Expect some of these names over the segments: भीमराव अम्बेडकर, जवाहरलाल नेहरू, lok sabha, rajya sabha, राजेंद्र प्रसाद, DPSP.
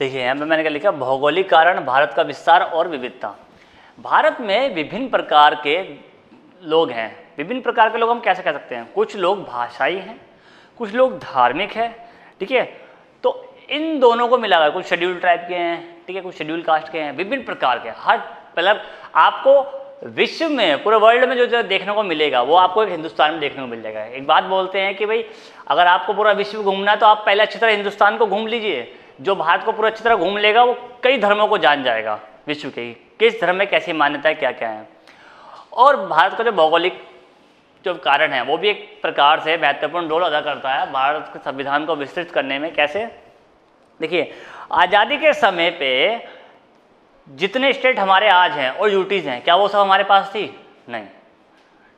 देखिए यहाँ पे मैंने क्या लिखा, भौगोलिक कारण, भारत का विस्तार और विविधता। भारत में विभिन्न प्रकार के लोग हैं। विभिन्न प्रकार के लोग हम कैसे कह सकते हैं, कुछ लोग भाषाई हैं, कुछ लोग धार्मिक हैं, ठीक है, तो इन दोनों को मिलाकर कुछ शेड्यूल ट्राइब के हैं, ठीक है, कुछ शेड्यूल कास्ट के हैं, विभिन्न प्रकार के। हर मतलब आपको विश्व में, पूरे वर्ल्ड में जो देखने को मिलेगा वो आपको एक हिंदुस्तान में देखने को मिल जाएगा। एक बात बोलते हैं कि भाई अगर आपको पूरा विश्व घूमना है तो आप पहले अच्छी तरह हिंदुस्तान को घूम लीजिए। जो भारत को पूरा अच्छी तरह घूम लेगा वो कई धर्मों को जान जाएगा, विश्व के किस धर्म में कैसी मान्यता है, क्या क्या है। और भारत का जो भौगोलिक जो कारण है वो भी एक प्रकार से महत्वपूर्ण रोल अदा करता है भारत के संविधान को विस्तृत करने में। कैसे, देखिए आज़ादी के समय पे जितने स्टेट हमारे आज हैं और यूटीज़ हैं, क्या वो सब हमारे पास थी? नहीं,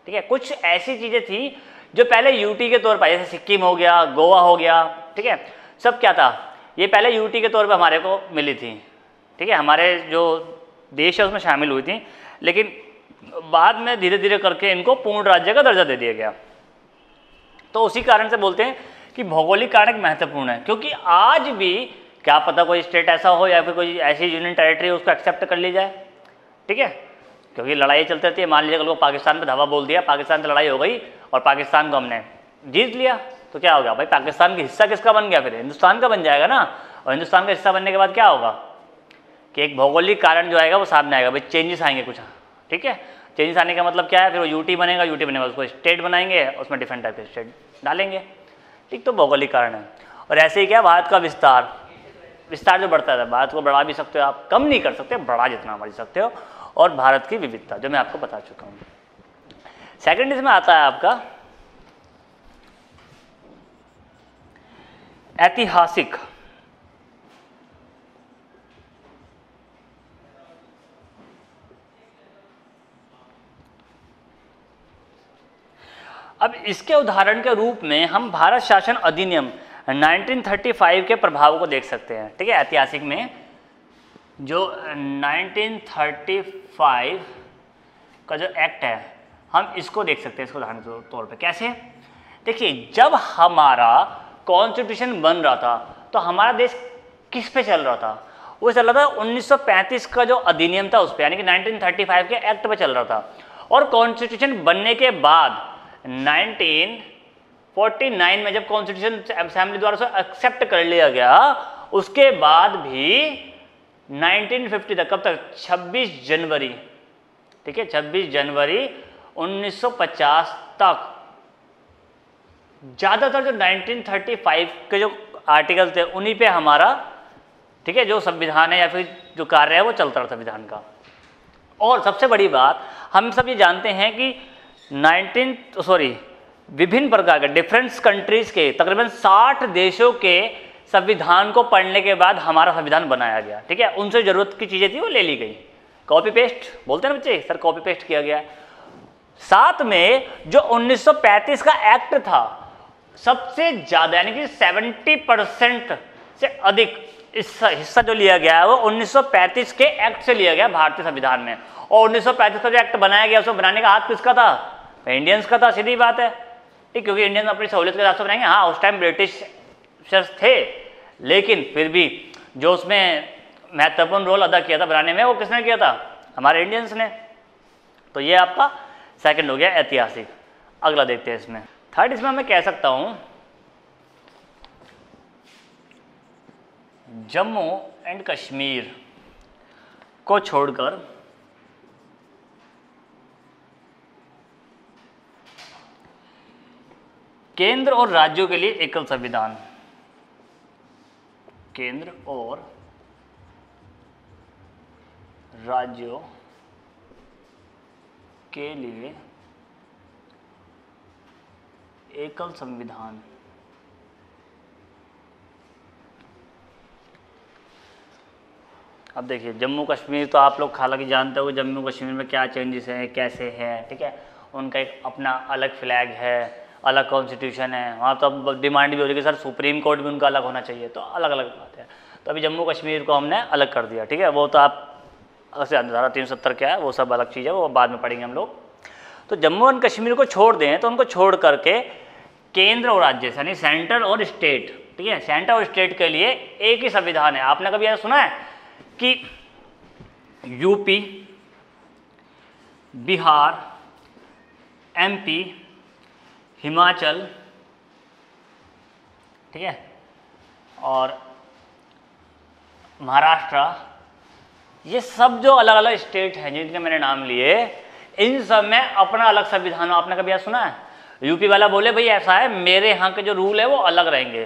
ठीक है। कुछ ऐसी चीज़ें थी जो पहले यूटी के तौर पर, जैसे सिक्किम हो गया, गोवा हो गया, ठीक है, सब क्या था, ये पहले यूटी के तौर पे हमारे को मिली थी, ठीक है, हमारे जो देश है उसमें शामिल हुई थी। लेकिन बाद में धीरे धीरे करके इनको पूर्ण राज्य का दर्जा दे दिया गया। तो उसी कारण से बोलते हैं कि भौगोलिक कारण महत्वपूर्ण है, क्योंकि आज भी क्या पता कोई स्टेट ऐसा हो या फिर कोई ऐसी यूनियन टेरेटरी उसको एक्सेप्ट कर ली जाए, ठीक है, क्योंकि लड़ाई चलती रहती है। मान लीजिए लोग पाकिस्तान पर धावा बोल दिया, पाकिस्तान से लड़ाई हो गई और पाकिस्तान को हमने जीत लिया, तो क्या होगा भाई, पाकिस्तान का हिस्सा किसका बन गया, फिर हिंदुस्तान का बन जाएगा ना। और हिंदुस्तान का हिस्सा बनने के बाद क्या होगा कि एक भौगोलिक कारण जो आएगा वो सामने आएगा, भाई चेंजेस आएंगे कुछ, ठीक है। चेंजेस आने का मतलब क्या है, फिर वो यूटी बनेगा, यूटी बने के बाद उसको स्टेट बनाएंगे, उसमें डिफरेंट टाइप के स्टेट डालेंगे, ठीक। तो भौगोलिक कारण है। और ऐसे ही क्या, भारत का विस्तार, विस्तार जो बढ़ता है, भारत को बढ़ा भी सकते हो आप, कम नहीं कर सकते, बढ़ा जितना बढ़ सकते हो। और भारत की विविधता जो मैं आपको बता चुका हूँ। सेकेंड इसमें आता है आपका ऐतिहासिक। अब इसके उदाहरण के रूप में हम भारत शासन अधिनियम 1935 के प्रभाव को देख सकते हैं, ठीक है। ऐतिहासिक में जो 1935 का जो एक्ट है हम इसको देख सकते हैं, इसको उदाहरण के तौर पे। कैसे, देखिए जब हमारा कॉन्स्टिट्यूशन बन रहा था तो हमारा देश किस पे चल रहा था, वो चल रहा था 1935 का जो अधिनियम था उस पे, यानी कि 1935 के एक्ट पे चल रहा था। और कॉन्स्टिट्यूशन बनने के बाद 1949 में जब कॉन्स्टिट्यूशन असेंबली द्वारा उसे एक्सेप्ट कर लिया गया, उसके बाद भी 1950 तक, कब तक, 26 जनवरी, ठीक है, 26 जनवरी 1950 तक ज़्यादातर जो 1935 के जो आर्टिकल थे उन्हीं पे हमारा, ठीक है, जो संविधान है या फिर जो कार्य है वो चलता रहा संविधान का। और सबसे बड़ी बात, हम सब ये जानते हैं कि विभिन्न प्रकार के डिफरेंस कंट्रीज के तकरीबन 60 देशों के संविधान को पढ़ने के बाद हमारा संविधान बनाया गया, ठीक है। उनसे ज़रूरत की चीज़ें थी वो ले ली गई, कॉपी पेस्ट बोलते हैं ना बच्चे, सर कॉपी पेस्ट किया गया। साथ में जो 1935 का एक्ट था सबसे ज़्यादा, यानी कि 70% से अधिक हिस्सा जो लिया गया है वो 1935 के एक्ट से लिया गया भारतीय संविधान में। और 1935 का जो एक्ट बनाया गया उसको बनाने का हाथ किसका था, इंडियंस का था, सीधी बात है, ठीक, क्योंकि इंडियंस अपनी सहूलियत के हिसाब से बनाएंगे। हाँ, उस टाइम ब्रिटिशर्स थे, लेकिन फिर भी जो उसमें महत्वपूर्ण रोल अदा किया था बनाने में वो किसने किया था, हमारे इंडियंस ने। तो ये आपका सेकेंड हो गया ऐतिहासिक। अगला देखते हैं इसमें, थर्ड इसमें मैं कह सकता हूं जम्मू एंड कश्मीर को छोड़कर केंद्र और राज्यों के लिए एकल संविधान, केंद्र और राज्यों के लिए एकल संविधान। अब देखिए जम्मू कश्मीर तो आप लोग हालांकि जानते हो जम्मू कश्मीर में क्या चेंजेस हैं, कैसे हैं, ठीक है, उनका एक अपना अलग फ्लैग है, अलग कॉन्स्टिट्यूशन है। वहाँ तो अब डिमांड भी हो रही है कि सर सुप्रीम कोर्ट भी उनका अलग होना चाहिए, तो अलग अलग बात है। तो अभी जम्मू कश्मीर को हमने अलग कर दिया, ठीक है, वो तो आप धारा 370 क्या है वो सब अलग चीज़ है, वो बाद में पढ़ेंगे हम लोग। तो जम्मू एंड कश्मीर को छोड़ दें तो उनको छोड़ करके केंद्र और राज्य, यानी सेंटर और स्टेट, ठीक है, सेंटर और स्टेट के लिए एक ही संविधान है। आपने कभी ऐसा सुना है कि यूपी, बिहार, एमपी, हिमाचल, ठीक है, और महाराष्ट्र, ये सब जो अलग अलग स्टेट हैं जिनके मैंने नाम लिए, इन सब में अपना अलग संविधान हो। आपने कभी ऐसा सुना है? यूपी वाला बोले भाई ऐसा है, मेरे यहाँ के जो रूल है वो अलग रहेंगे,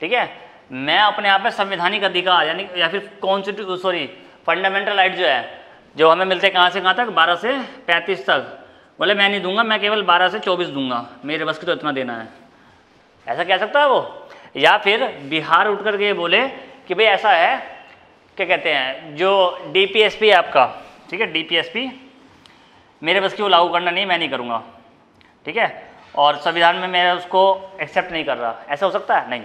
ठीक है, मैं अपने यहाँ पे संवैधानिक अधिकार यानी या फिर फंडामेंटल राइट जो है, जो हमें मिलते हैं कहाँ से कहाँ तक, 12 से 35 तक, बोले मैं नहीं दूंगा, मैं केवल 12 से 24 दूंगा, मेरे बस की तो इतना देना है। ऐसा कह सकता है वो? या फिर बिहार उठ करके बोले कि भाई ऐसा है, क्या कहते हैं, जो डीपीएसपी है आपका, ठीक है, डीपीएसपी मेरे बस की वो लागू करना नहीं, मैं नहीं करूँगा, ठीक है, और संविधान में मैं उसको एक्सेप्ट नहीं कर रहा। ऐसा हो सकता है? नहीं,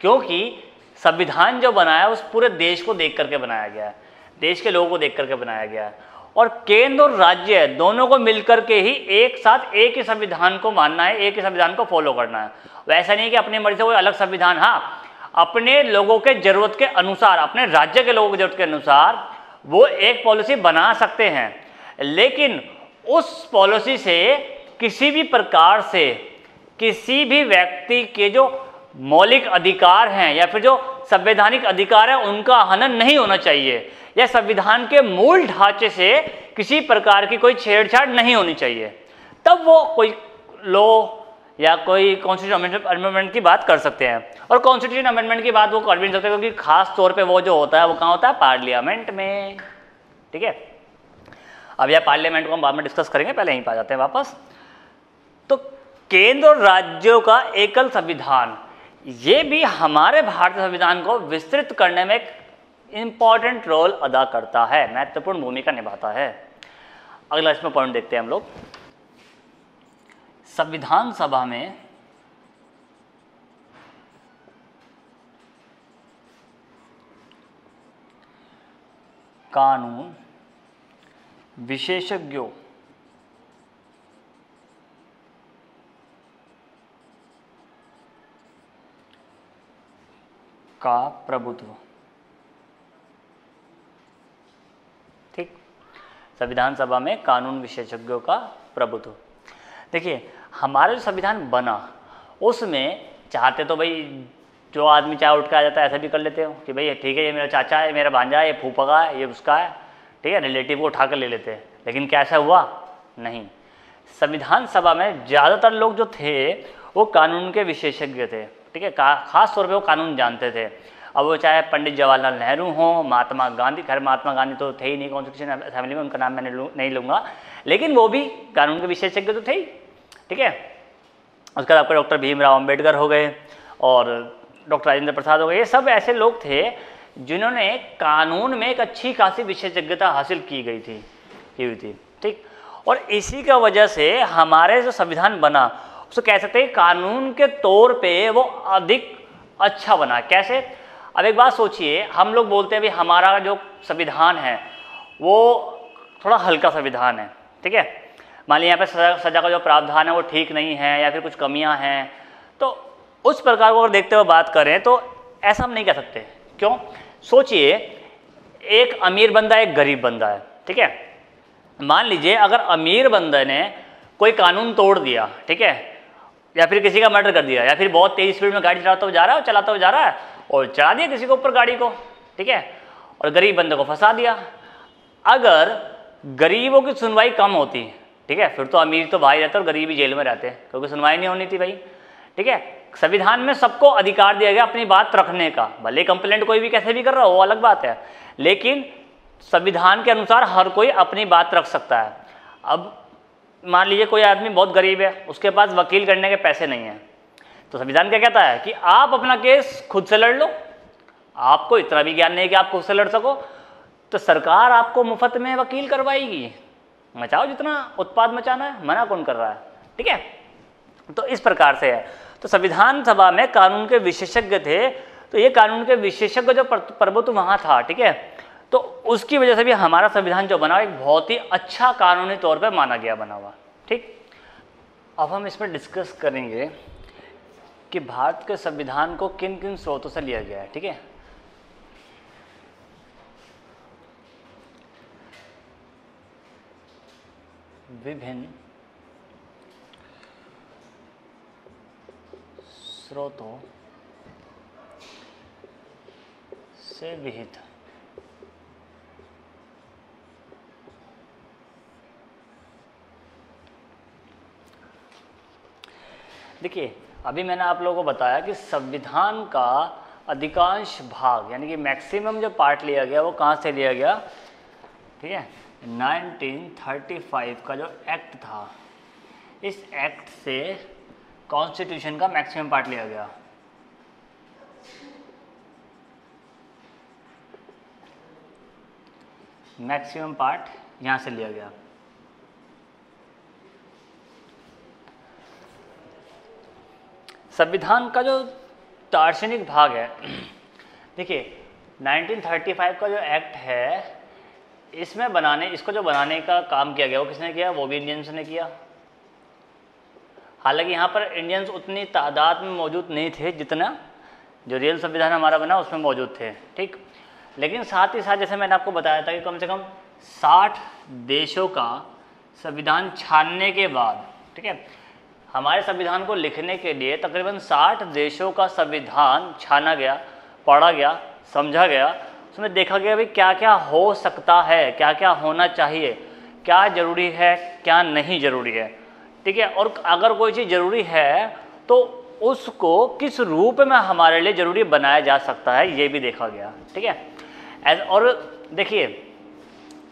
क्योंकि संविधान जो बनाया उस पूरे देश को देख करके बनाया गया है, देश के लोगों को देख करके बनाया गया है, और केंद्र और राज्य दोनों को मिलकर के ही एक साथ एक ही संविधान को मानना है, एक ही संविधान को फॉलो करना है। वैसा नहीं कि अपनी मर्जी से कोई अलग संविधान। हाँ, अपने लोगों के ज़रूरत के अनुसार, अपने राज्य के लोगों की ज़रूरत के अनुसार वो एक पॉलिसी बना सकते हैं, लेकिन उस पॉलिसी से किसी भी प्रकार से किसी भी व्यक्ति के जो मौलिक अधिकार हैं या फिर जो संवैधानिक अधिकार है उनका हनन नहीं होना चाहिए, या संविधान के मूल ढांचे से किसी प्रकार की कोई छेड़छाड़ नहीं होनी चाहिए, तब वो कोई लॉ या कोई कॉन्स्टिट्यूशन अमेंडमेंट की बात कर सकते हैं। और कॉन्स्टिट्यूशन अमेंडमेंट की बात वो कर भी नहीं सकते, क्योंकि खास तौर पे वो जो होता है वो कहाँ होता है, पार्लियामेंट में, ठीक है। अब यह पार्लियामेंट को हम बाद में डिस्कस करेंगे, पहले यहीं पर जाते हैं वापस। तो केंद्र और राज्यों का एकल संविधान, ये भी हमारे भारतीय संविधान को विस्तृत करने में इंपॉर्टेंट रोल अदा करता है, महत्वपूर्ण भूमिका निभाता है। अगला इसमें पॉइंट देखते हैं हम लोग। संविधान सभा में कानून विशेषज्ञों का प्रभुत्व, ठीक, संविधान सभा में कानून विशेषज्ञों का प्रभुत्व। देखिए, हमारा जो संविधान बना उसमें चाहते तो भाई जो आदमी चाहे उठ के आ जाता है, ऐसा भी कर लेते हो कि भाई ये ठीक है, ये मेरा चाचा है, ये मेरा भांजा है, ये फूफा का है, ये उसका है, ठीक है, रिलेटिव को उठा कर ले लेते हैं। लेकिन क्या ऐसा हुआ? नहीं। संविधान सभा में ज़्यादातर लोग जो थे वो कानून के विशेषज्ञ थे, ठीक है, खास तौर पे वो कानून जानते थे। अब वो चाहे पंडित जवाहरलाल नेहरू हों, महात्मा गांधी, खैर महात्मा गांधी तो थे ही नहीं कॉन्स्टिट्यूशन असेंबली में, उनका नाम मैंने नहीं लूँगा, लेकिन वो भी कानून के विशेषज्ञ तो थे ही, ठीक है। उसके बाद आपका डॉक्टर भीमराव अम्बेडकर हो गए और डॉक्टर राजेंद्र प्रसाद हो गए, ये सब ऐसे लोग थे जिन्होंने कानून में एक अच्छी खासी विशेषज्ञता हासिल की हुई थी, ठीक। और इसी का वजह से हमारे जो संविधान बना उसको कह सकते हैं कानून के तौर पे वो अधिक अच्छा बना। कैसे? अब एक बात सोचिए, हम लोग बोलते हैं भाई हमारा जो संविधान है वो थोड़ा हल्का संविधान है, ठीक है, मान लिया यहाँ पे सजा का जो प्रावधान है वो ठीक नहीं है या फिर कुछ कमियां हैं, तो उस प्रकार को अगर देखते हुए बात करें तो ऐसा हम नहीं कह सकते। क्यों? सोचिए, एक अमीर बंदा एक गरीब बंदा है, ठीक है, मान लीजिए अगर अमीर बंदे ने कोई कानून तोड़ दिया, ठीक है, या फिर किसी का मर्डर कर दिया, या फिर बहुत तेज स्पीड में गाड़ी चलाता हुआ जा रहा है और चला दिया किसी के ऊपर गाड़ी को, ठीक है, और गरीब बंदे को फंसा दिया। अगर गरीबों की सुनवाई कम होती, ठीक है, फिर तो अमीर तो बाहर रहते और गरीब ही जेल में रहते हैं, क्योंकि सुनवाई नहीं होनी थी भाई, ठीक है। संविधान में सबको अधिकार दिया गया अपनी बात रखने का, भले कंप्लेंट कोई भी कैसे भी कर रहा हो वो अलग बात है, लेकिन संविधान के अनुसार हर कोई अपनी बात रख सकता है। अब मान लीजिए कोई आदमी बहुत गरीब है, उसके पास वकील करने के पैसे नहीं हैं, तो संविधान क्या कहता है कि आप अपना केस खुद से लड़ लो, आपको इतना भी ज्ञान नहीं है कि आप खुद से लड़ सको, तो सरकार आपको मुफ्त में वकील करवाएगी, मचाओ जितना उत्पाद मचाना है, मना कौन कर रहा है, ठीक है। तो इस प्रकार से है, तो संविधान सभा में कानून के विशेषज्ञ थे, तो ये कानून के विशेषज्ञ जो प्रभुत्व वहाँ था, ठीक है, तो उसकी वजह से भी हमारा संविधान जो बना एक बहुत ही अच्छा कानूनी तौर पे माना गया बना हुआ, ठीक। अब हम इसमें डिस्कस करेंगे कि भारत के संविधान को किन किन स्रोतों से लिया गया है। ठीक है, विभिन्न स्रोतों से विहित देखिए, अभी मैंने आप लोगों को बताया कि संविधान का अधिकांश भाग यानी कि मैक्सिमम जो पार्ट लिया गया वो कहाँ से लिया गया। ठीक है, 1935 का जो एक्ट था, इस एक्ट से कॉन्स्टिट्यूशन का मैक्सिमम पार्ट लिया गया। मैक्सिमम पार्ट यहाँ से लिया गया। संविधान का जो दार्शनिक भाग है, देखिए 1935 का जो एक्ट है, इसमें इसको बनाने का काम किया गया, वो किसने किया, वो भी इंडियंस ने किया। हालांकि यहाँ पर इंडियंस उतनी तादाद में मौजूद नहीं थे जितना जो रियल संविधान हमारा बना उसमें मौजूद थे। ठीक, लेकिन साथ ही साथ जैसे मैंने आपको बताया था कि कम से कम 60 देशों का संविधान छानने के बाद, ठीक है, हमारे संविधान को लिखने के लिए तकरीबन 60 देशों का संविधान छाना गया, पढ़ा गया, समझा गया। उसमें देखा गया भाई क्या क्या हो सकता है, क्या क्या होना चाहिए, क्या ज़रूरी है, क्या नहीं ज़रूरी है। ठीक है, और अगर कोई चीज़ ज़रूरी है तो उसको किस रूप में हमारे लिए ज़रूरी बनाया जा सकता है, ये भी देखा गया। ठीक है, और देखिए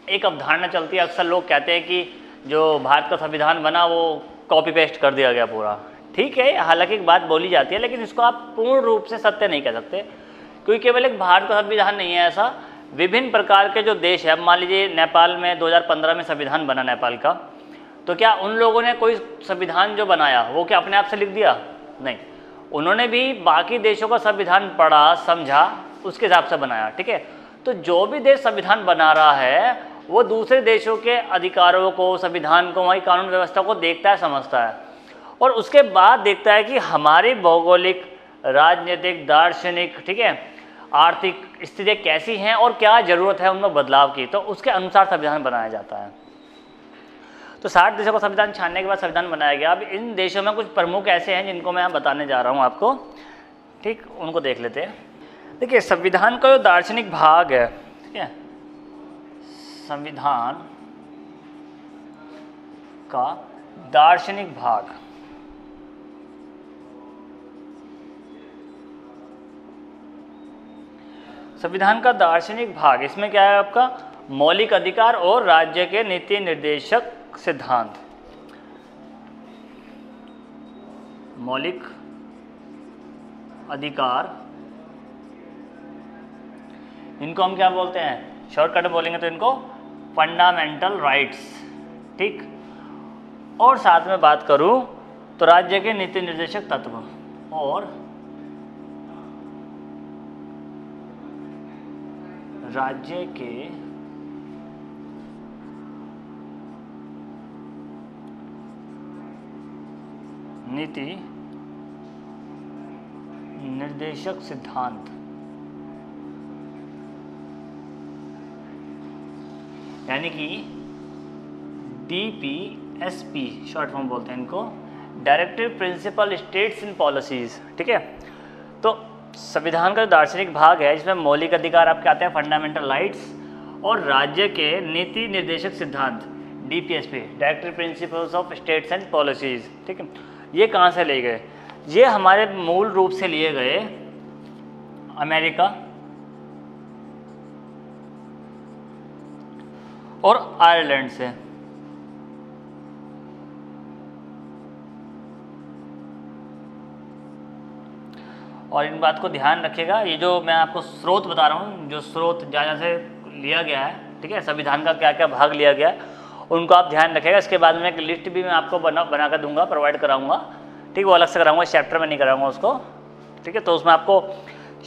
एक अवधारणा चलती है, अक्सर लोग कहते हैं कि जो भारत का संविधान बना वो कॉपी पेस्ट कर दिया गया पूरा। ठीक है, हालांकि एक बात बोली जाती है, लेकिन इसको आप पूर्ण रूप से सत्य नहीं कह सकते, क्योंकि केवल एक भारत का संविधान नहीं है ऐसा, विभिन्न प्रकार के जो देश है। अब मान लीजिए नेपाल में 2015 में संविधान बना नेपाल का, तो क्या उन लोगों ने कोई संविधान जो बनाया वो क्या अपने आप से लिख दिया? नहीं, उन्होंने भी बाकी देशों का संविधान पढ़ा, समझा, उसके हिसाब से बनाया। ठीक है, तो जो भी देश संविधान बना रहा है वो दूसरे देशों के अधिकारों को, संविधान को, वहीं कानून व्यवस्था को देखता है, समझता है, और उसके बाद देखता है कि हमारी भौगोलिक, राजनीतिक, दार्शनिक, ठीक है, आर्थिक स्थितियाँ कैसी हैं और क्या ज़रूरत है उनमें बदलाव की, तो उसके अनुसार संविधान बनाया जाता है। तो 60 देशों का संविधान छानने के बाद संविधान बनाया गया। अब इन देशों में कुछ प्रमुख ऐसे हैं जिनको मैं बताने जा रहा हूँ आपको। ठीक, उनको देख लेते हैं। देखिए, संविधान का जो दार्शनिक भाग है, ठीक है, संविधान का दार्शनिक भाग इसमें क्या है आपका मौलिक अधिकार और राज्य के नीति निर्देशक सिद्धांत। मौलिक अधिकार, इनको हम क्या बोलते हैं, शॉर्टकट में बोलेंगे तो इनको फंडामेंटल राइट्स। ठीक, और साथ में बात करूं तो राज्य के नीति निर्देशक तत्व और राज्य के नीति निर्देशक सिद्धांत, यानी कि DPSP शॉर्ट फॉर्म बोलते हैं इनको, directive principle states in policies. ठीक है, तो संविधान का जो दार्शनिक भाग है इसमें मौलिक अधिकार आपके आते हैं फंडामेंटल राइट्स और राज्य के नीति निर्देशक सिद्धांत DPSP directive principles of states and policies. ठीक है, ये कहाँ से लिए गए, ये हमारे मूल रूप से लिए गए अमेरिका और आयरलैंड से। और इन बात को ध्यान रखिएगा, ये जो मैं आपको स्रोत बता रहा हूँ, जो स्रोत जहाँ से लिया गया है, ठीक है, संविधान का क्या क्या भाग लिया गया है, उनको आप ध्यान रखिएगा। इसके बाद में एक लिस्ट भी मैं आपको बना कर दूंगा, प्रोवाइड कराऊंगा। ठीक, वो अलग से कराऊंगा, इस चैप्टर में नहीं कराऊंगा उसको। ठीक है, तो उसमें आपको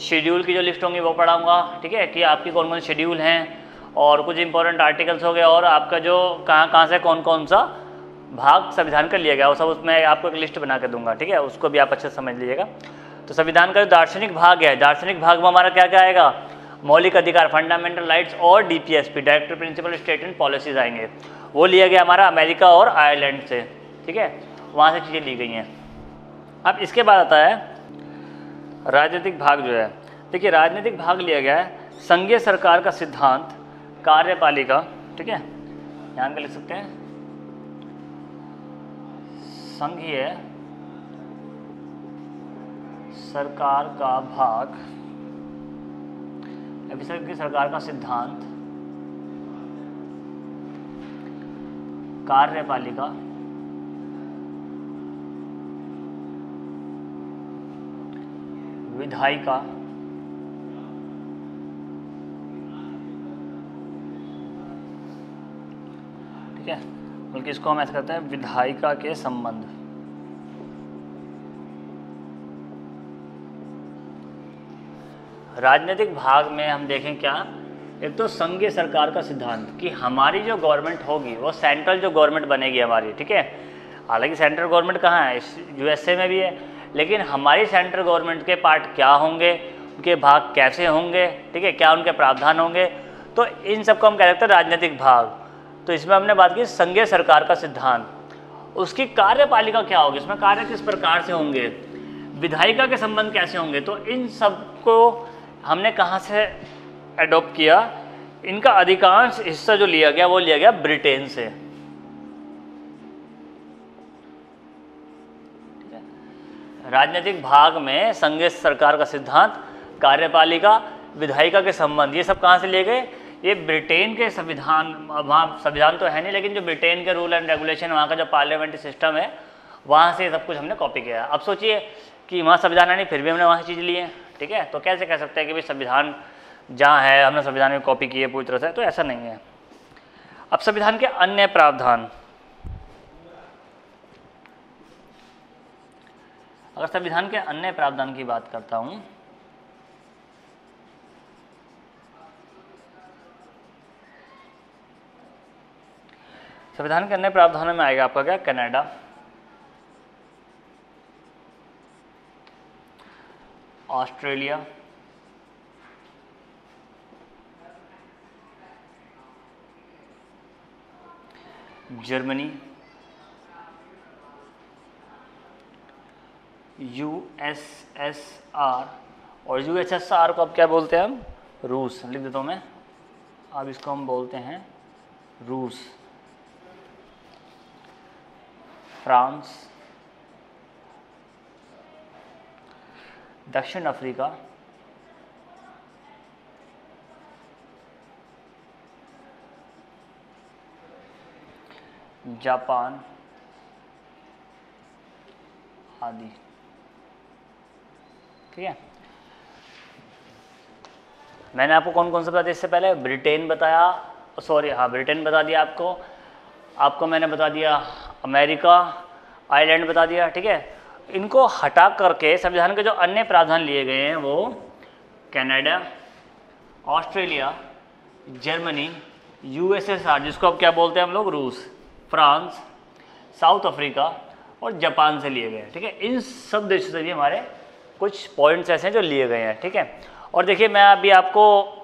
शेड्यूल की जो लिस्ट होंगी वो पढ़ाऊँगा। ठीक है, कि आपकी कौन कौन से शेड्यूल हैं और कुछ इंपॉर्टेंट आर्टिकल्स हो गए और आपका जो कहाँ कहाँ से कौन कौन सा भाग संविधान का लिया गया, वो सब उसमें आपको एक लिस्ट बना कर दूंगा, ठीक है, उसको भी आप अच्छे से समझ लीजिएगा। तो संविधान का जो दार्शनिक भाग है, दार्शनिक भाग में हमारा क्या क्या आएगा, मौलिक अधिकार, फंडामेंटल राइट्स और DPSP, directive principle state and policies आएंगे, वो लिया गया हमारा अमेरिका और आयरलैंड से, ठीक है, वहाँ से चीज़ें ली गई हैं। अब इसके बाद आता है राजनीतिक भाग जो है, देखिए राजनीतिक भाग लिया गया है संघीय सरकार का सिद्धांत, कार्यपालिका, ठीक है, यहाँ पे लिख सकते हैं संघीय सरकार का भाग, अभिषेक की सरकार का सिद्धांत, कार्यपालिका, विधायिका, ठीक है, बल्कि इसको हम ऐसा कहते हैं विधायिका के संबंध, राजनीतिक भाग में हम देखें क्या, एक तो संघीय सरकार का सिद्धांत कि हमारी जो गवर्नमेंट होगी वो सेंट्रल जो गवर्नमेंट बनेगी हमारी, ठीक है, हालांकि सेंट्रल गवर्नमेंट कहाँ है, यूएसए में भी है, लेकिन हमारी सेंट्रल गवर्नमेंट के पार्ट क्या होंगे, उनके भाग कैसे होंगे, ठीक है, क्या उनके प्रावधान होंगे, तो इन सबको हम कह सकते हैं राजनीतिक भाग। तो इसमें हमने बात की संघीय सरकार का सिद्धांत, उसकी कार्यपालिका क्या होगी, इसमें कार्य किस प्रकार से होंगे, विधायिका के संबंध कैसे होंगे, तो इन सबको हमने कहाँ से एडॉप्ट किया, इनका अधिकांश हिस्सा जो लिया गया वो लिया गया ब्रिटेन से। राजनीतिक भाग में संघीय सरकार का सिद्धांत, कार्यपालिका, विधायिका के संबंध, ये सब कहाँ से लिए गए, ये ब्रिटेन के संविधान, वहाँ संविधान तो है नहीं लेकिन जो ब्रिटेन के रूल एंड रेगुलेशन, वहाँ का जो पार्लियामेंट्री सिस्टम है, वहाँ से सब कुछ हमने कॉपी किया। अब सोचिए कि वहाँ संविधान है नहीं फिर भी हमने वहाँ चीज़ ली है, ठीक है, तो कैसे कह सकते हैं कि भाई संविधान जहाँ है हमने संविधान में कॉपी की है पूरी तरह से, तो ऐसा नहीं है। अब संविधान के अन्य प्रावधान, अगर संविधान के अन्य प्रावधान की बात करता हूं, संविधान के अन्य प्रावधानों में आएगा आपका क्या, कनाडा, ऑस्ट्रेलिया, जर्मनी, यूएसएसआर, और यूएसएसआर को अब क्या बोलते हैं हम, रूस, लिख देता हूँ मैं, अब इसको हम बोलते हैं रूस, फ्रांस, दक्षिण अफ्रीका, जापान आदि, ठीक है। मैंने आपको कौन कौन सा बता दिया इससे पहले, ब्रिटेन बताया, सॉरी हाँ ब्रिटेन बता दिया आपको, मैंने बता दिया अमेरिका, आयरलैंड बता दिया, ठीक है, इनको हटा करके संविधान के जो अन्य प्रावधान लिए गए हैं वो कनाडा, ऑस्ट्रेलिया, जर्मनी, यूएसएसआर जिसको अब क्या बोलते हैं हम लोग रूस, फ्रांस, साउथ अफ्रीका और जापान से लिए गए हैं, ठीक है, इन सब देशों से भी हमारे कुछ पॉइंट्स ऐसे हैं जो लिए गए हैं, ठीक है। और देखिए मैं अभी आपको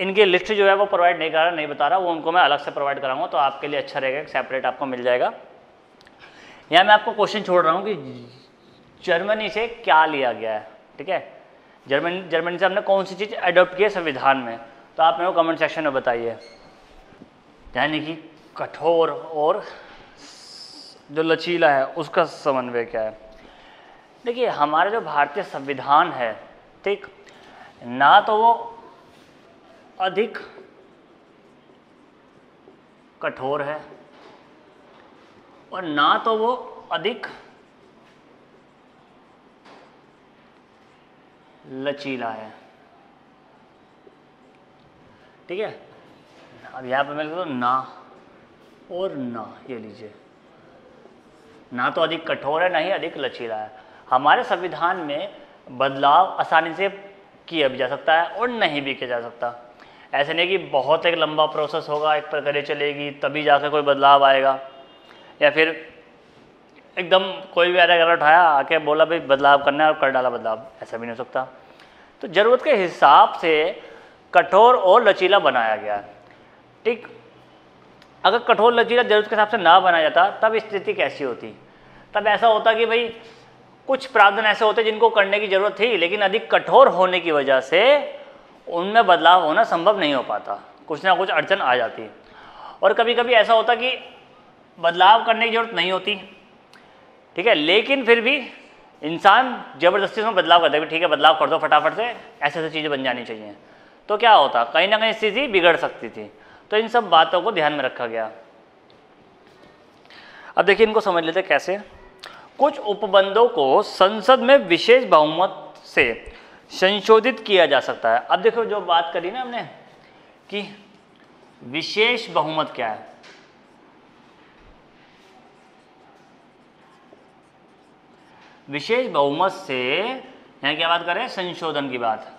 इनकी लिस्ट जो है वो प्रोवाइड नहीं कर रहा, नहीं बता रहा, वो उनको मैं अलग से प्रोवाइड कराऊंगा, तो आपके लिए अच्छा रहेगा, सेपरेट आपको मिल जाएगा। यहाँ मैं आपको क्वेश्चन छोड़ रहा हूँ कि जर्मनी से क्या लिया गया है, ठीक है, जर्मनी से हमने कौन सी चीज़ एडॉप्ट की है संविधान में, तो आप मेरे को कमेंट सेक्शन में बताइए। यानी कि कठोर और जो लचीला है उसका समन्वय क्या है। देखिए हमारा जो भारतीय संविधान है, ठीक ना, तो वो अधिक कठोर है और ना तो वो अधिक लचीला है, ठीक है। अब यहाँ पर मैं लिख दो ना और ना, ये लीजिए, ना तो अधिक कठोर है ना ही अधिक लचीला है। हमारे संविधान में बदलाव आसानी से किया भी जा सकता है और नहीं भी किया जा सकता। ऐसे नहीं कि बहुत एक लंबा प्रोसेस होगा, एक प्रक्रिया चलेगी तभी जाकर कोई बदलाव आएगा, या फिर एकदम कोई भी अगर उठाया आके बोला भाई बदलाव करना है और कर डाला बदलाव, ऐसा भी नहीं हो सकता। तो ज़रूरत के हिसाब से कठोर और लचीला बनाया गया है। ठीक, अगर कठोर लचीला ज़रूरत के हिसाब से ना बनाया जाता तब स्थिति कैसी होती? तब ऐसा होता कि भाई कुछ प्रावधान ऐसे होते जिनको करने की ज़रूरत थी लेकिन अधिक कठोर होने की वजह से उनमें बदलाव होना संभव नहीं हो पाता, कुछ ना कुछ अड़चन आ जाती। और कभी कभी ऐसा होता कि बदलाव करने की ज़रूरत नहीं होती, ठीक है, लेकिन फिर भी इंसान ज़बरदस्ती उसमें बदलाव करता है, ठीक है बदलाव कर दो फटाफट से, ऐसे ऐसी चीज़ें बन जानी चाहिए। तो क्या होता, कहीं ना कहीं स्थिति बिगड़ सकती थी। तो इन सब बातों को ध्यान में रखा गया। अब देखिए इनको समझ लेते कैसे। कुछ उपबंधों को संसद में विशेष बहुमत से संशोधित किया जा सकता है। अब देखो जो बात करी ना हमने कि विशेष बहुमत क्या है, विशेष बहुमत से यहाँ क्या बात करें, संशोधन की बात,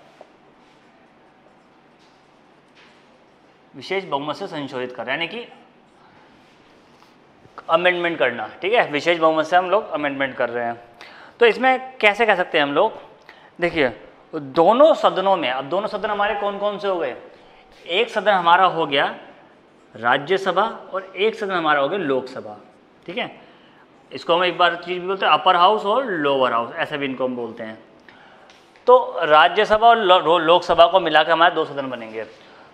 विशेष बहुमत से संशोधित कर, यानी कि अमेंडमेंट करना, ठीक है, विशेष बहुमत से हम लोग अमेंडमेंट कर रहे हैं। तो इसमें कैसे कह सकते हैं हम लोग, देखिए दोनों सदनों में, अब दोनों सदन हमारे कौन कौन से हो गए, एक सदन हमारा हो गया राज्यसभा और एक सदन हमारा हो गया लोकसभा, ठीक है, इसको हम एक बार चीज़ भी बोलते हैं अपर हाउस और लोअर हाउस, ऐसे भी इनको हम बोलते हैं। तो राज्यसभा और लोकसभा को मिलाकर हमारे दो सदन बनेंगे।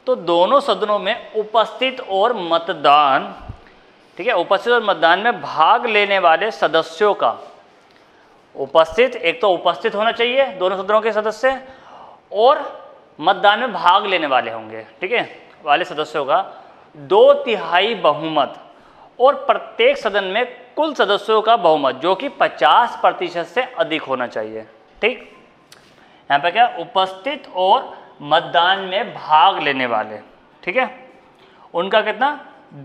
तो दोनों सदनों में उपस्थित और मतदान, ठीक है, उपस्थित और मतदान में भाग लेने वाले सदस्यों का, उपस्थित, एक तो उपस्थित होना चाहिए दोनों सदनों के सदस्य, और मतदान में भाग लेने वाले होंगे, ठीक है, वाले सदस्यों का 2/3 बहुमत और प्रत्येक सदन में कुल सदस्यों का बहुमत जो कि 50% से अधिक होना चाहिए। ठीक, यहाँ पे क्या, उपस्थित और मतदान में भाग लेने वाले, ठीक है, उनका कितना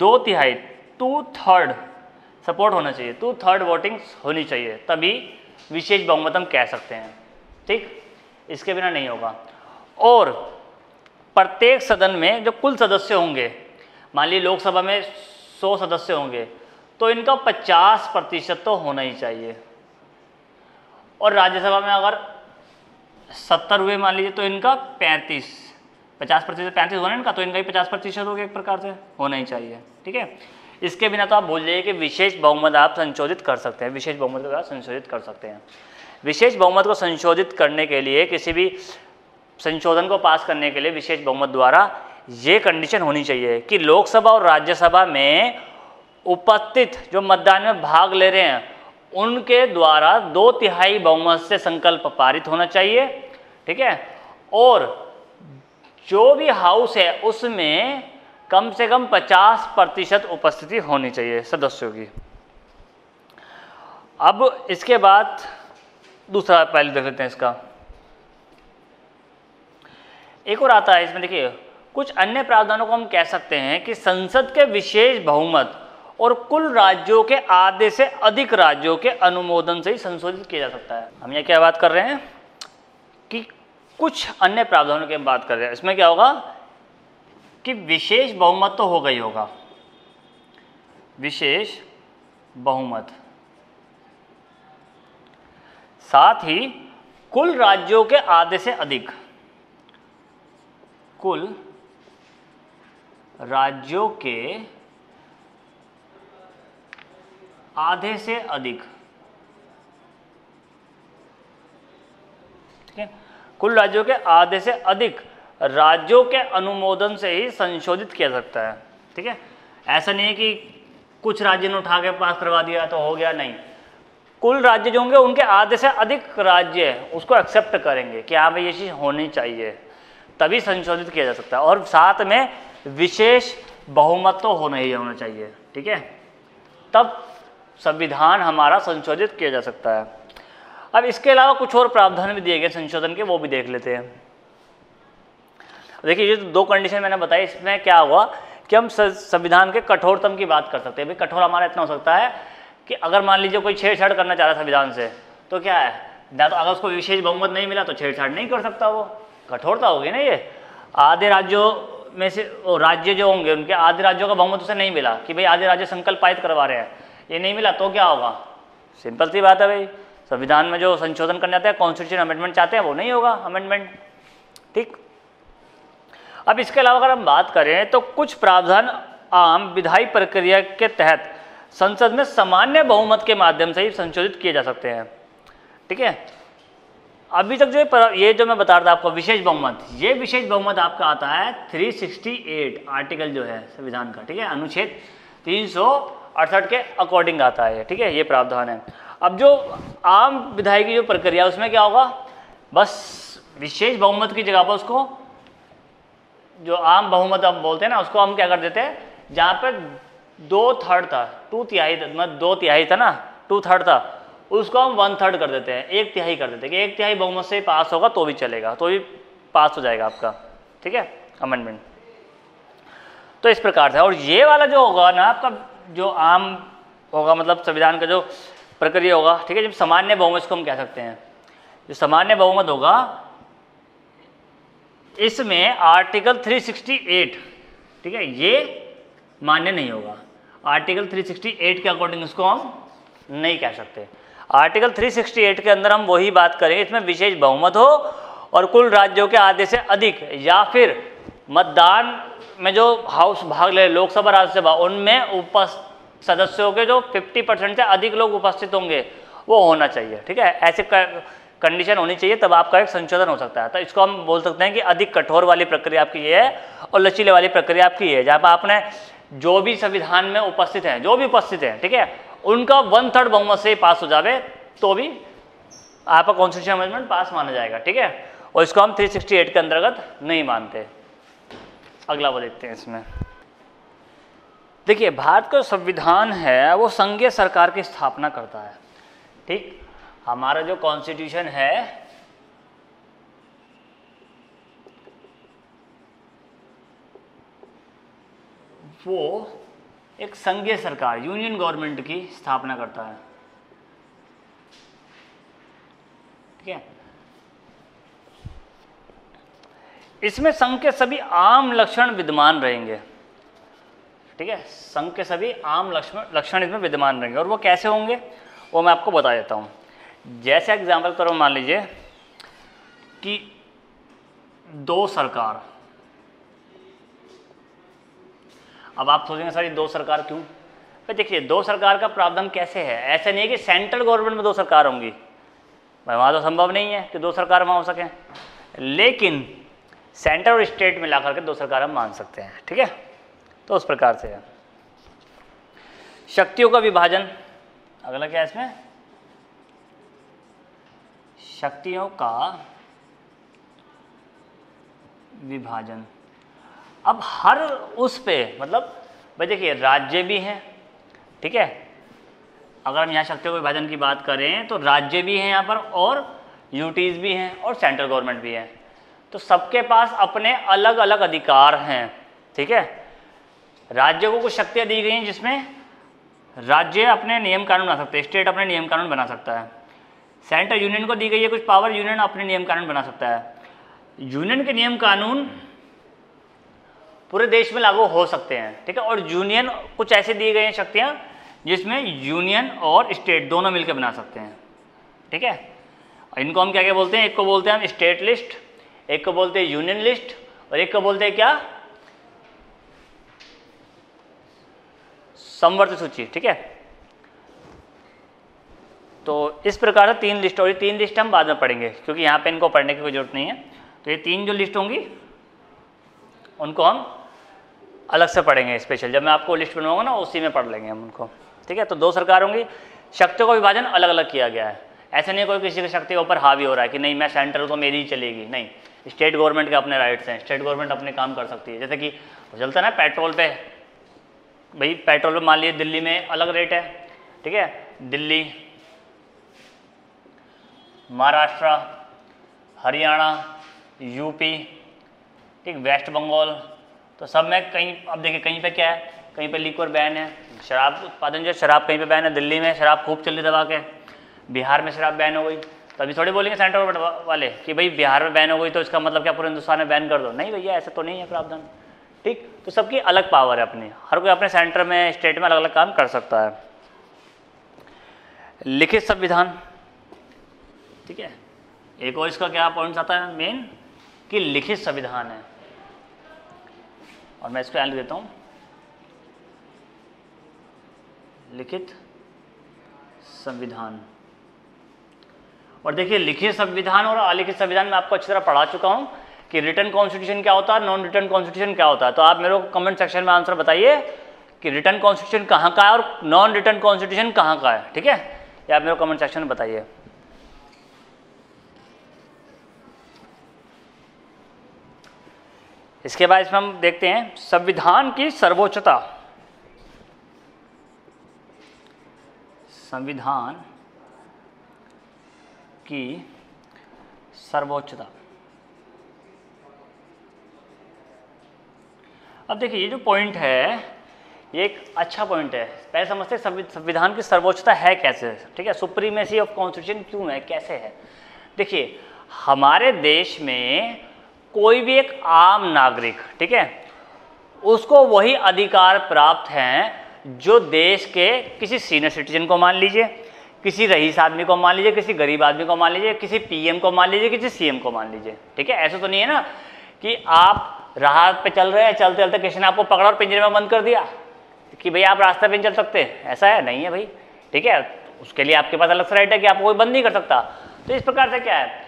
2/3 2/3 सपोर्ट होना चाहिए, 2/3 वोटिंग होनी चाहिए, तभी विशेष बहुमत हम कह सकते हैं। ठीक, इसके बिना नहीं होगा। और प्रत्येक सदन में जो कुल सदस्य होंगे, मान लीजिए लोकसभा में 100 सदस्य होंगे तो इनका 50% तो होना ही चाहिए, और राज्यसभा में अगर 70 हुए मान लीजिए तो इनका 50% 35 होना इनका, तो इनका ही 50% हो गया, एक प्रकार से होना ही चाहिए। ठीक है, इसके बिना तो आप भूल जाइए कि विशेष बहुमत आप संशोधित कर सकते हैं, विशेष बहुमत को आप संशोधित कर सकते हैं। विशेष बहुमत को संशोधित करने के लिए, किसी भी संशोधन को पास करने के लिए विशेष बहुमत द्वारा ये कंडीशन होनी चाहिए कि लोकसभा और राज्यसभा में उपस्थित जो मतदान में भाग ले रहे हैं उनके द्वारा 2/3 बहुमत से संकल्प पारित होना चाहिए। ठीक है, और जो भी हाउस है उसमें कम से कम 50% उपस्थिति होनी चाहिए सदस्यों की। अब इसके बाद दूसरा पहलू देख लेते हैं इसका, एक और आता है इसमें। देखिए कुछ अन्य प्रावधानों को हम कह सकते हैं कि संसद के विशेष बहुमत और कुल राज्यों के आधे से अधिक राज्यों के अनुमोदन से ही संशोधित किया जा सकता है। हम यहाँ क्या बात कर रहे हैं कि कुछ अन्य प्रावधानों की बात कर रहे हैं। इसमें क्या होगा कि विशेष बहुमत तो होगा ही होगा, विशेष बहुमत, साथ ही कुल राज्यों के आधे से अधिक, कुल राज्यों के आधे से अधिक, ठीक है, कुल राज्यों के आधे से अधिक राज्यों के अनुमोदन से ही संशोधित किया सकता है। ठीक है, ऐसा नहीं है कि कुछ राज्यों ने उठा के पास करवा दिया तो हो गया, नहीं, कुल राज्य जो होंगे उनके आधे से अधिक राज्य उसको एक्सेप्ट करेंगे कि हाँ भाई ये चीज़ होनी चाहिए, तभी संशोधित किया जा सकता है। और साथ में विशेष बहुमत तो होना ही होना चाहिए, ठीक है, तब संविधान हमारा संशोधित किया जा सकता है। अब इसके अलावा कुछ और प्रावधान भी दिए गए संशोधन के, वो भी देख लेते हैं। देखिए ये तो दो कंडीशन मैंने बताई, इसमें क्या हुआ कि हम संविधान के कठोरतम की बात कर सकते हैं। भाई कठोर हमारा इतना हो सकता है कि अगर मान लीजिए कोई छेड़छाड़ करना चाह रहा है संविधान से, तो क्या है ना, तो अगर उसको विशेष बहुमत नहीं मिला तो छेड़छाड़ नहीं कर सकता, वो कठोरता होगी ना। ये आधे राज्यों में से राज्य जो होंगे उनके आधे राज्यों का बहुमत उसे नहीं मिला कि भाई आधे राज्य संकल्प पारित करवा रहे हैं ये नहीं मिला तो क्या होगा? सिंपल सी बात है भाई, संविधान में जो संशोधन करना चाहते हैं, कॉन्स्टिट्यूशन अमेंडमेंट चाहते हैं, वो नहीं होगा अमेंडमेंट। ठीक। अब इसके अलावा अगर हम बात करें तो कुछ प्रावधान आम विधायी प्रक्रिया के तहत संसद में सामान्य बहुमत के माध्यम से ही संशोधित किए जा सकते हैं। ठीक है, अभी तक जो ये जो मैं बता रहा था आपको विशेष बहुमत, ये विशेष बहुमत आपका आता है 368 आर्टिकल जो है संविधान का, ठीक है, अनुच्छेद 368 के अकॉर्डिंग आता है, ठीक है, ये प्रावधान है। अब जो आम विधायी की जो प्रक्रिया, उसमें क्या होगा, बस विशेष बहुमत की जगह पर उसको जो आम बहुमत हम बोलते हैं ना, उसको हम क्या कर देते हैं, जहाँ पर 2/3 था, 2/3 मतलब 2/3 था ना, 2/3 था, उसको हम 1/3 कर देते हैं, 1/3 कर देते हैं कि 1/3 बहुमत से पास होगा तो भी चलेगा, तो भी पास हो जाएगा आपका, ठीक है, अमेंडमेंट। तो इस प्रकार से, और ये वाला जो होगा ना आपका जो आम होगा, मतलब संविधान का जो प्रक्रिया होगा, ठीक है, जब सामान्य बहुमत को हम कह सकते हैं, जो सामान्य बहुमत होगा इसमें आर्टिकल 368, ठीक है, ये मान्य नहीं होगा। आर्टिकल 368 के अकॉर्डिंग इसको हम नहीं कह सकते। आर्टिकल 368 के अंदर हम वही बात करेंगे, इसमें विशेष बहुमत हो और कुल राज्यों के आधे से अधिक, या फिर मतदान में जो हाउस भाग ले, लोकसभा राज्यसभा, उनमें उपस्थित सदस्यों के जो 50% से अधिक लोग उपस्थित होंगे वो होना चाहिए। ठीक है, ऐसे कंडीशन होनी चाहिए, तब आपका एक संशोधन हो सकता है। तो इसको हम बोल सकते हैं कि अधिक कठोर वाली प्रक्रिया आपकी ये है और लचीले वाली प्रक्रिया आपकी ये है, जहाँ पर आपने जो भी संविधान में उपस्थित हैं, जो भी उपस्थित हैं, ठीक है, उनका 1/3 बहुमत से पास हो जावे तो भी आपका कॉन्स्टिट्यूशन अमेंडमेंट पास माना जाएगा। ठीक है, और इसको हम 368 के अंतर्गत नहीं मानते। अगला वो देखते हैं। इसमें देखिए, भारत का संविधान है वो संघीय सरकार की स्थापना करता है। ठीक, हमारा जो कॉन्स्टिट्यूशन है वो एक संघीय सरकार, यूनियन गवर्नमेंट की स्थापना करता है। ठीक है, इसमें संघ के सभी आम लक्षण विद्यमान रहेंगे। ठीक है, संघ के सभी आम लक्षण इसमें विद्यमान रहेंगे, और वो कैसे होंगे वो मैं आपको बता देता हूँ। जैसे एग्जाम्पल करो, मान लीजिए कि दो सरकार। अब आप सोचेंगे सर ये दो सरकार क्यों? भाई देखिए, दो सरकार का प्रावधान कैसे है, ऐसे नहीं है कि सेंट्रल गवर्नमेंट में दो सरकार होंगी, भाई वहाँ तो संभव नहीं है कि दो सरकार वहाँ हो सकें, लेकिन सेंटर और स्टेट में लाकर के दो सरकार हम मान सकते हैं। ठीक है, तो उस प्रकार से है। शक्तियों का विभाजन, अगला क्या है इसमें, शक्तियों का विभाजन। अब हर उस पे, मतलब भाई देखिए राज्य भी हैं, ठीक है, अगर हम यहाँ शक्तियों के विभाजन की बात करें तो राज्य भी हैं यहाँ पर, और यूटीज भी हैं, और सेंट्रल गवर्नमेंट भी है, तो सबके पास अपने अलग अलग अधिकार हैं। ठीक है, राज्यों को कुछ शक्तियाँ दी गई हैं जिसमें राज्य अपने नियम कानून बना सकते हैं, स्टेट अपने नियम कानून बना सकता है, सेंटर यूनियन को दी गई है कुछ पावर, यूनियन अपने नियम कानून बना सकता है। यूनियन के नियम कानून पूरे देश में लागू हो सकते हैं। ठीक है, और यूनियन कुछ ऐसे दी गई हैं शक्तियाँ जिसमें यूनियन और स्टेट दोनों मिलकर बना सकते हैं। ठीक है, इनको हम क्या क्या बोलते हैं, एक को बोलते हैं हम स्टेट लिस्ट, एक को बोलते हैं यूनियन लिस्ट, और एक को बोलते हैं क्या, समवर्ती सूची। ठीक है, तो इस प्रकार से तीन लिस्ट, और ये तीन लिस्ट हम बाद में पढ़ेंगे क्योंकि यहाँ पे इनको पढ़ने की कोई जरूरत नहीं है। तो ये तीन जो लिस्ट होंगी उनको हम अलग से पढ़ेंगे स्पेशल, जब मैं आपको लिस्ट बनवाऊंगा ना उसी में पढ़ लेंगे हम उनको। ठीक है, तो दो सरकार होंगी, शक्तियों का विभाजन अलग अलग किया गया है, ऐसे नहीं कोई किसी की शक्ति के ऊपर हावी हो रहा है कि नहीं मैं सेंट्रल को मेरी ही चलेगी, नहीं, स्टेट गवर्नमेंट के अपने राइट्स हैं, स्टेट गवर्नमेंट अपने काम कर सकती है। जैसे कि चलता है ना पेट्रोल पे, भाई पेट्रोल पे मान लीजिए दिल्ली में अलग रेट है, ठीक है, दिल्ली, महाराष्ट्र, हरियाणा, यूपी, ठीक, वेस्ट बंगाल, तो सब में कहीं, अब देखिए कहीं पे क्या है, कहीं पे लिक्वर बैन है, शराब उत्पादन जो शराब कहीं पे बैन है, दिल्ली में शराब खूब चल रही दबा के, बिहार में शराब बैन हो गई, तो अभी थोड़ी बोलेंगे सेंट्रल गवर्नमेंट वाले कि भाई बिहार में बैन हो गई तो इसका मतलब क्या पूरे हिंदुस्तान में बैन कर दो, नहीं भैया ऐसा तो नहीं है प्रावधान। ठीक, तो सबकी अलग पावर है अपनी, हर कोई अपने सेंटर में स्टेट में अलग अलग काम कर सकता है। लिखित संविधान, ठीक है। एक और इसका क्या पॉइंट आता है मेन कि लिखित संविधान है, और मैं इसको लिख देता हूं लिखित संविधान। और देखिए लिखित संविधान और अलिखित संविधान में आपको अच्छी तरह पढ़ा चुका हूं कि रिटन कॉन्स्टिट्यूशन क्या होता है, नॉन रिटन कॉन्स्टिट्यूशन क्या होता है। तो आप मेरे को कमेंट सेक्शन में आंसर बताइए कि रिटन कॉन्स्टिट्यूशन कहाँ का है और नॉन रिटन कॉन्स्टिट्यूशन कहाँ का है, ठीक है। या आप मेरे को कमेंट सेक्शन में बताइए। इसके बाद इसमें हम देखते हैं संविधान की सर्वोच्चता। संविधान की सर्वोच्चता। अब देखिए ये जो पॉइंट है ये एक अच्छा पॉइंट है। पहले समझते हैं संविधान की सर्वोच्चता है कैसे, ठीक है। सुप्रीमेसी ऑफ कॉन्स्टिट्यूशन क्यों है, कैसे है। देखिए हमारे देश में कोई भी एक आम नागरिक, ठीक है, उसको वही अधिकार प्राप्त हैं जो देश के किसी सीनियर सिटीजन को मान लीजिए, किसी रईस आदमी को मान लीजिए, किसी गरीब आदमी को मान लीजिए, किसी पीएम को मान लीजिए, किसी सीएम को मान लीजिए, ठीक है। ऐसा तो नहीं है ना कि आप राह पे चल रहे हैं, चलते चलते किसी ने आपको पकड़ा और पिंजरे में बंद कर दिया कि भाई आप रास्ता पे नहीं चल सकते, ऐसा है नहीं है भाई, ठीक है। उसके लिए आपके पास अलग से राइट है कि आपको कोई बंद नहीं कर सकता। तो इस प्रकार से क्या है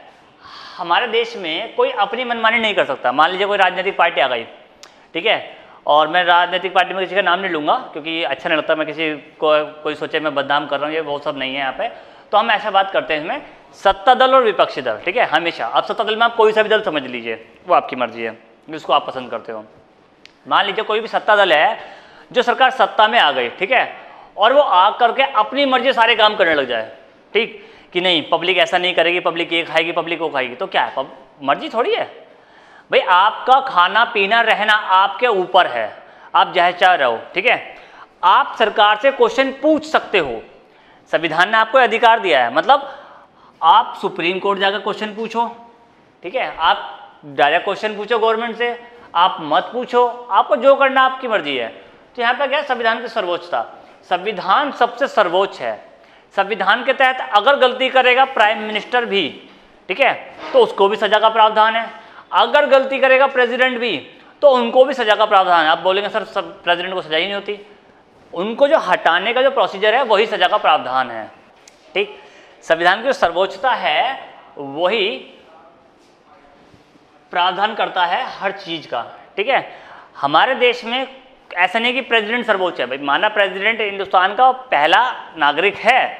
हमारे देश में कोई अपनी मनमानी नहीं कर सकता। मान लीजिए कोई राजनीतिक पार्टी आ गई, ठीक है, और मैं राजनीतिक पार्टी में किसी का नाम नहीं लूँगा क्योंकि अच्छा नहीं लगता मैं किसी को कोई सोचे मैं बदनाम कर रहा हूँ, ये वो सब नहीं है यहाँ पे। तो हम ऐसा बात करते हैं इसमें सत्ता दल और विपक्षी दल, ठीक है, हमेशा। आप सत्ता दल में आप कोई सा भी दल समझ लीजिए, वो आपकी मर्जी है जिसको आप पसंद करते हो। मान लीजिए कोई भी सत्ता दल है जो सरकार सत्ता में आ गई, ठीक है, और वो आ करके अपनी मर्जी सारे काम करने लग जाए, ठीक, कि नहीं पब्लिक ऐसा नहीं करेगी, पब्लिक ये खाएगी, पब्लिक वो खाएगी, तो क्या है, मर्जी थोड़ी है भाई। आपका खाना पीना रहना आपके ऊपर है, आप जहाँ चाह रहे हो, ठीक है। आप सरकार से क्वेश्चन पूछ सकते हो, संविधान ने आपको अधिकार दिया है, मतलब आप सुप्रीम कोर्ट जाकर क्वेश्चन पूछो, ठीक है, आप डायरेक्ट क्वेश्चन पूछो गवर्नमेंट से, आप मत पूछो, आपको जो करना आपकी मर्जी है। तो यहाँ पर क्या है संविधान की सर्वोच्चता, संविधान सबसे सर्वोच्च है। संविधान के तहत अगर गलती करेगा प्राइम मिनिस्टर भी, ठीक है, तो उसको भी सजा का प्रावधान है। अगर गलती करेगा प्रेसिडेंट भी तो उनको भी सजा का प्रावधान है। आप बोलेंगे सर सब प्रेसिडेंट को सजा ही नहीं होती, उनको जो हटाने का जो प्रोसीजर है वही सजा का प्रावधान है, ठीक। संविधान की जो सर्वोच्चता है वही प्रावधान करता है हर चीज का, ठीक है। हमारे देश में ऐसा नहीं कि प्रेसिडेंट सर्वोच्च है, भाई माना प्रेसिडेंट हिंदुस्तान का पहला नागरिक है,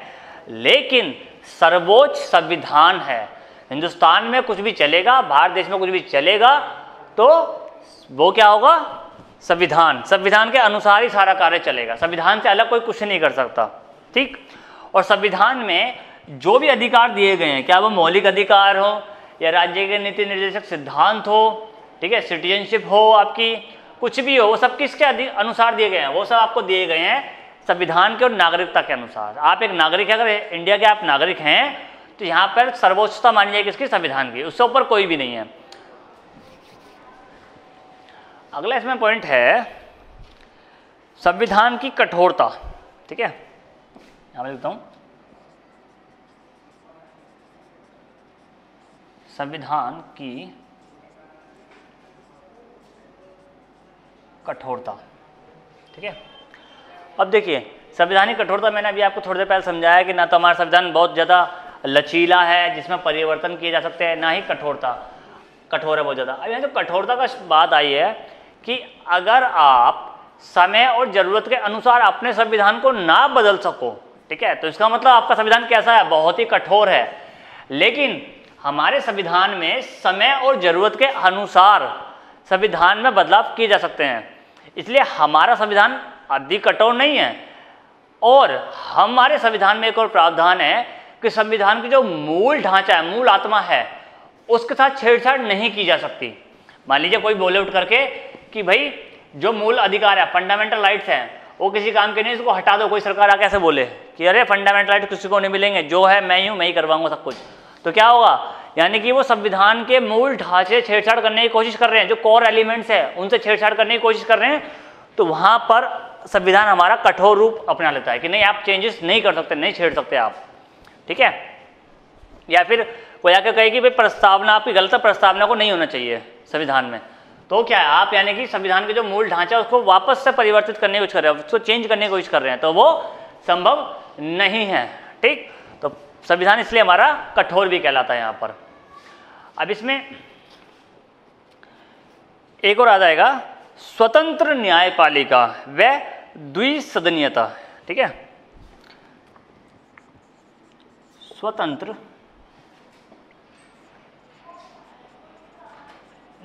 लेकिन सर्वोच्च संविधान है। हिंदुस्तान में कुछ भी चलेगा, भारत देश में कुछ भी चलेगा तो वो क्या होगा, संविधान, संविधान के अनुसार ही सारा कार्य चलेगा, संविधान से अलग कोई कुछ नहीं कर सकता, ठीक। और संविधान में जो भी अधिकार दिए गए हैं, क्या वो मौलिक अधिकार हो या राज्य के नीति निर्देशक सिद्धांत हो, ठीक है, सिटीजनशिप हो, आपकी कुछ भी हो, वो सब किसके अनुसार दिए गए हैं, वो सब आपको दिए गए हैं संविधान के और नागरिकता के अनुसार। आप एक नागरिक है, अगर इंडिया के आप नागरिक हैं तो यहाँ पर सर्वोच्चता मानी जाएगी इसकी संविधान की, उससे ऊपर कोई भी नहीं है। अगला इसमें पॉइंट है संविधान की कठोरता, ठीक है। यहाँ मैं लिखता हूँ संविधान की कठोरता, ठीक है। अब देखिए संविधान की कठोरता मैंने अभी आपको थोड़ी देर पहले समझाया कि ना तो हमारा संविधान बहुत ज़्यादा लचीला है जिसमें परिवर्तन किए जा सकते हैं, ना ही कठोरता कठोर है बहुत ज़्यादा। अब यहाँ जो कठोरता का बात आई है कि अगर आप समय और ज़रूरत के अनुसार अपने संविधान को ना बदल सको, ठीक है, तो इसका मतलब आपका संविधान कैसा है, बहुत ही कठोर है। लेकिन हमारे संविधान में समय और ज़रूरत के अनुसार संविधान में बदलाव किए जा सकते हैं, इसलिए हमारा संविधान अधिक कठोर नहीं है। और हमारे संविधान में एक और प्रावधान है कि संविधान की जो मूल ढांचा है, मूल आत्मा है, उसके साथ छेड़छाड़ नहीं की जा सकती। मान लीजिए कोई बोले उठ करके कि भाई जो मूल अधिकार है, फंडामेंटल राइट्स हैं, वो किसी काम के नहीं, इसको हटा दो, कोई सरकार आके ऐसे बोले कि अरे फंडामेंटल राइट किसी को नहीं मिलेंगे, जो है मैं ही हूँ, मैं ही करवाऊंगा सब कुछ, तो क्या होगा, यानी कि वो संविधान के मूल ढांचे छेड़छाड़ करने की कोशिश कर रहे हैं, जो कोर एलिमेंट्स हैं उनसे छेड़छाड़ करने की कोशिश कर रहे हैं। तो वहाँ पर संविधान हमारा कठोर रूप अपना लेता है कि नहीं, आप चेंजेस नहीं कर सकते, नहीं छेड़ सकते आप, ठीक है। या फिर कोई आकर कहे कि भाई प्रस्तावना आपकी गलत है, प्रस्तावना को नहीं होना चाहिए संविधान में, तो क्या है आप यानी कि संविधान के जो मूल ढांचा उसको वापस से परिवर्तित करने की कोशिश कर रहे हैं, उसको चेंज करने की कोशिश कर रहे हैं, तो वो संभव नहीं है, ठीक। तो संविधान इसलिए हमारा कठोर भी कहलाता है यहाँ पर। अब इसमें एक और आ जाएगा स्वतंत्र न्यायपालिका व द्विसदनीयता, ठीक है। स्वतंत्र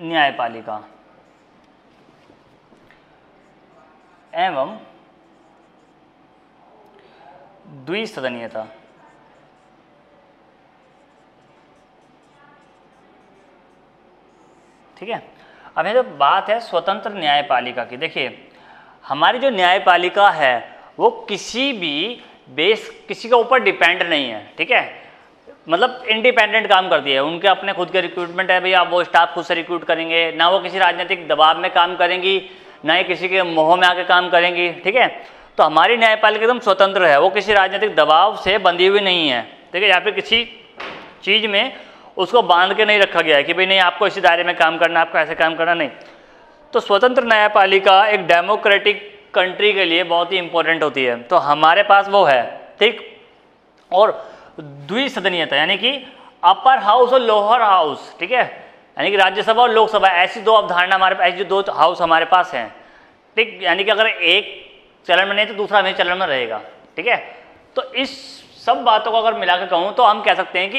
न्यायपालिका एवं द्विसदनीयता, ठीक है। अब ये जो बात है स्वतंत्र न्यायपालिका की, देखिए हमारी जो न्यायपालिका है वो किसी भी बेस, किसी के ऊपर डिपेंड नहीं है, ठीक है, मतलब इंडिपेंडेंट काम करती है। उनके अपने खुद के रिक्रूटमेंट है, भैया वो स्टाफ खुद से रिक्रूट करेंगे, ना वो किसी राजनीतिक दबाव में काम करेंगी, ना ही किसी के मोह में आके काम करेंगी, ठीक है। तो हमारी न्यायपालिका एकदम स्वतंत्र है, वो किसी राजनीतिक दबाव से बंधी हुई नहीं है, ठीक है। या फिर किसी चीज़ में उसको बांध के नहीं रखा गया है कि भाई नहीं आपको इसी दायरे में काम करना, आपको ऐसे काम करना, नहीं। तो स्वतंत्र न्यायपालिका एक डेमोक्रेटिक कंट्री के लिए बहुत ही इंपॉर्टेंट होती है, तो हमारे पास वो है, ठीक। और द्विसदनीयता यानी कि अपर हाउस और लोअर हाउस, ठीक है, यानी कि राज्यसभा और लोकसभा, ऐसी दो अवधारणा हमारे पास, ऐसी दो हाउस हमारे पास हैं, ठीक। यानी कि अगर एक चलन में नहीं तो दूसरा हमें चलन में रहेगा, ठीक है। तो इस सब बातों को अगर मिलाकर कहूँ तो हम कह सकते हैं कि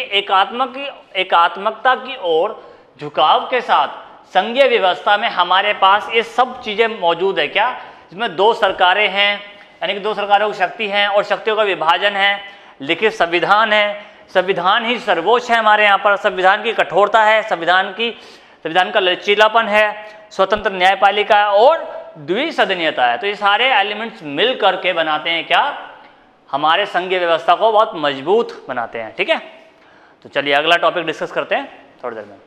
एकात्मकता की ओर झुकाव के साथ संघीय व्यवस्था में हमारे पास ये सब चीज़ें मौजूद है। क्या इसमें दो सरकारें हैं, यानी कि दो सरकारों की शक्ति हैं और शक्तियों का विभाजन है, लिखित संविधान है, संविधान ही सर्वोच्च है हमारे यहाँ पर, संविधान की कठोरता है, संविधान का लचीलापन है, स्वतंत्र न्यायपालिका है और द्विसदनीयता है। तो ये सारे एलिमेंट्स मिल करके बनाते हैं क्या, हमारे संघीय व्यवस्था को बहुत मजबूत बनाते हैं, ठीक है। तो चलिए अगला टॉपिक डिस्कस करते हैं थोड़ी देर में।